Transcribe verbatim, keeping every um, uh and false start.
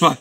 Fuck.